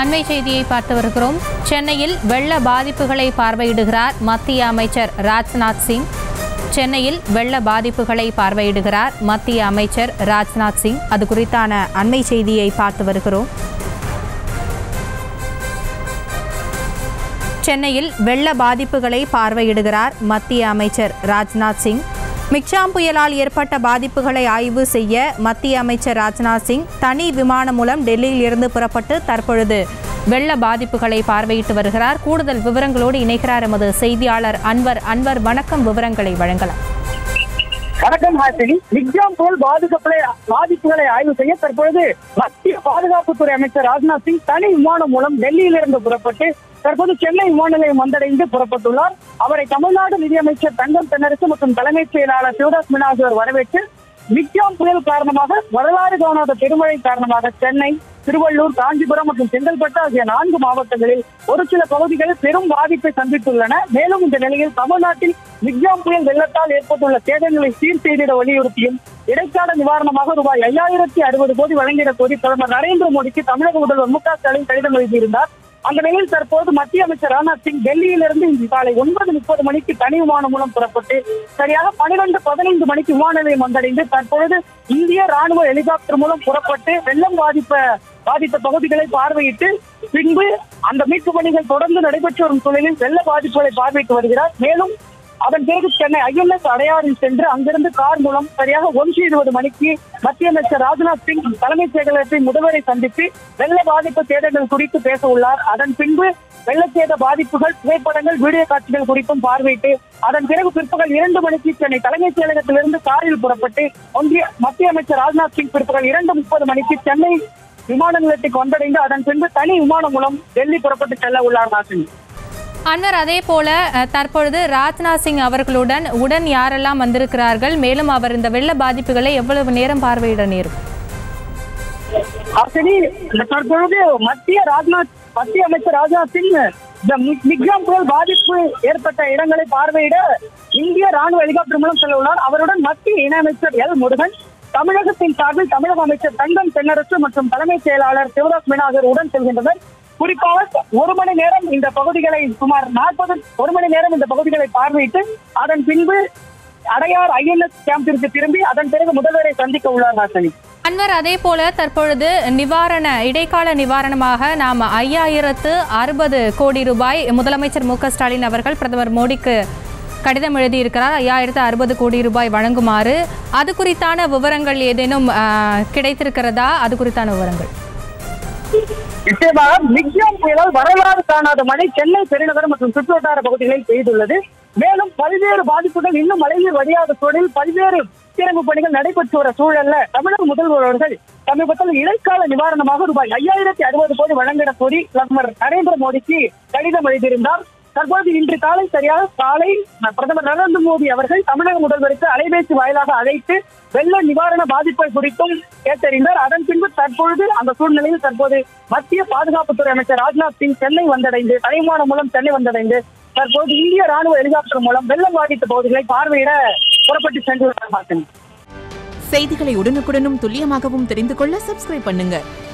அண்மை செய்தியை பார்த்து வருகிறோம். சென்னையில் வெள்ள பாதிப்புகளை பார்வையிடுகிறார் மத்திய அமைச்சர் ராஜ்நாத் சிங். சென்னையில் வெள்ள பாதிப்புகளை பார்வையிடுகிறார் மத்திய அமைச்சர் ராஜ்நாத் சிங். அது குறித்தான அண்மை செய்தியை பார்த்து வருகிறோம். சென்னையில் வெள்ள பாதிப்புகளை பார்வையிடுகிறார் மத்திய அமைச்சர் ராஜ்நாத் சிங். மிக்ஜாம் புயலால் ஏற்பட்ட பாதிப்புகளை ஆய்வு செய்ய மத்திய அமைச்சர் ராஜ்நாத் சிங் தனி விமானம் மூலம் டெல்லியில் இருந்து புறப்பட்டு தற்பொழுது வெள்ள பாதிப்புகளை பார்வையிட்டு வருகிறார். கூடுதல் விவரங்களோடு இணைகிறார் எமது செய்தியாளர் அன்வர். அன்வர், வணக்கம். விவரங்களை வழங்கலாம். வணக்கம் ஹாசினி. மிக்ஜாம் போல் பாதிப்புகளை ஆய்வு செய்ய தற்பொழுது மத்திய பாதுகாப்புத்துறை அமைச்சர் ராஜ்நாத் சிங் தனி விமானம் மூலம் டெல்லியிலிருந்து புறப்பட்டு தற்போது சென்னை விமான நிலையம் வந்தடைந்து புறப்பட்டுள்ளார். அவரை தமிழ்நாடு நிதியமைச்சர் தங்கம் தென்னரசு மற்றும் தலைமைச் செயலாளர் சிவதாஸ் மீனா ஆகியோர் வரவேற்று மிக்ஜாம் புயல் காரணமாக வரலாறு காணாத பெருமழை காரணமாக சென்னை, திருவள்ளூர், காஞ்சிபுரம் மற்றும் செங்கல்பட்டு ஆகிய 4 மாவட்டங்களில் ஒரு சில பகுதிகள் பெரும் பாதிப்பை சந்தித்துள்ளன. மேலும் இந்த நிலையில் தமிழ்நாட்டில் மிக்ஜாம் புயல் வெள்ளத்தால் ஏற்பட்டுள்ள சேதங்களை சீர் செய்திட வலியுறுத்தியும் இடைக்கால நிவாரணமாக ரூபாய் 5060 கோடி வழங்கிடக் கோரி பிரதமர் நரேந்திர மோடிக்கு தமிழக முதல்வர் மு க ஸ்டாலின் கடிதம் எழுதியிருந்தார். அந்த நிலையில் தற்போது மத்திய அமைச்சர் ராஜ்நாத் சிங் டெல்லியிலிருந்து இன்று காலை 9:30 மணிக்கு தனி விமானம் மூலம் புறப்பட்டு சரியாக 12:15 மணிக்கு விமான நிலையம் வந்தடைந்து தற்பொழுது இந்திய ராணுவ ஹெலிகாப்டர் மூலம் புறப்பட்டு வெள்ளம் பாதித்த பகுதிகளை பார்வையிட்டு பின்பு அந்த மீட்பு பணிகள் தொடர்ந்து நடைபெற்று வரும் சூழலில் வெள்ள பாதிப்புகளை பார்வையிட்டு வருகிறார். மேலும் அதன் பிறகு சென்னை ILS அடையாறில் சென்று அங்கிருந்து கார் மூலம் சரியாக 1:20 மணிக்கு மத்திய அமைச்சர் ராஜ்நாத் சிங் தலைமைச் செயலகத்தின் முதல்வரை சந்தித்து வெள்ள பாதிப்பு சேதங்கள் குறித்து பேச உள்ளார். அதன் பின்பு வெள்ளச்சேத பாதிப்புகள், புகைப்படங்கள், வீடியோ காட்சிகள் குறித்தும் பார்வையிட்டு அதன் பிறகு பிற்பகல் 2 மணிக்கு சென்னை தலைமைச் செயலகத்திலிருந்து காரில் புறப்பட்டு மத்திய அமைச்சர் ராஜ்நாத் சிங் பிற்பகல் 2:30 மணிக்கு சென்னை விமான நிலையத்துக்கு வந்தடைந்து அதன் பின்பு தனி விமானம் மூலம் டெல்லி புறப்பட்டு செல்ல உள்ளார். அன்வர், அதே போல தற்பொழுது ராஜ்நாத் சிங் அவர்களுடன் உடன் யாரெல்லாம் வந்திருக்கிறார்கள்? மேலும் அவர் இந்த வெள்ள பாதிப்புகளை எவ்வளவு நேரம் பார்வையிட நேரும்? தற்பொழுது மத்திய அமைச்சர் ராஜ்நாத் சிங் மிக்ஜாம் புயல் பாதிப்பு ஏற்பட்ட இடங்களை பார்வையிட இந்திய ராணுவ ஹெலிகாப்டர் மூலம் செல்ல உள்ளார். அவருடன் மத்திய இணையமைச்சர் எல் முருகன், தமிழகத்தின் சார்பில் தமிழக அமைச்சர் தங்கம் தென்னரசு மற்றும் தலைமைச் செயலாளர் சிவதாஸ் மீனா ஆகியோர் உடன் செல்கின்றனர். குறிப்பாக 1 மணி நேரம் இந்த பகுதிகளை சுமார் 1 மணி நேரம் இந்த பகுதிகளை பார்வையிட்டு அதன் பின்பு அடையார் ILS கேம்பிற்கு திரும்பி அதன் பிறகு முதல்வரை சந்திக்க உள்ளார். அன்வர், அதே போல தற்பொழுது இடைக்கால நிவாரணமாக நாம் 5060 கோடி ரூபாய் முதலமைச்சர் மு.க.ஸ்டாலின் அவர்கள் பிரதமர் மோடிக்கு கடிதம் எழுதியிருக்கிறார். 5060 கோடி ரூபாய் வழங்குமாறு. அது குறித்தான விவரங்கள் ஏதேனும் கிடைத்திருக்கிறதா? அது குறித்தான விவரங்கள் நிச்சயமாக மிக்ஜாம் புயலால் வரலாறு காணாத மழை சென்னை பெருநகரம் மற்றும் சுற்றுவட்டார பகுதிகளில் பெய்துள்ளது. மேலும் பல்வேறு பாதிப்புகள் இன்னும் மழைநீர் வடியாத சூழலில் பல்வேறு சீரமைப்பு பணிகள் நடைபெற்று வர சூழல்ல தமிழக முதல்வர் அவர்கள் சமீபத்தில் இடைக்கால நிவாரணமாக ரூபாய் 5060 கோடி வழங்கிட கோரி பிரதமர் நரேந்திர மோடிக்கு கடிதம் எழுதியிருந்தார். தற்போது இன்று காலை பிரதமர் நரேந்திர மோடி அவர்கள் தமிழக முதல்வருக்கு அலைபேசி வாயிலாக அழைத்து வெள்ள நிவாரண பாதிப்பை குறித்தும் கேட்டறிந்தார். அதன் பின்பு தற்பொழுது அந்த சூழ்நிலையில் தற்போது மத்திய பாதுகாப்புத்துறை அமைச்சர் ராஜ்நாத் சிங் சென்னை வந்தடைந்து தலைமானம் மூலம் சென்னை வந்தடைந்து தற்போது இந்திய ராணுவ ஹெலிகாப்டர் மூலம் வெள்ளம் பாதித்த பகுதிகளை பார்வையிட புறப்பட்டு சென்றுள்ளார். செய்திகளை உடனுக்குடனும் துல்லியமாகவும் தெரிந்து கொள்ள சப்ஸ்கிரைப் பண்ணுங்க.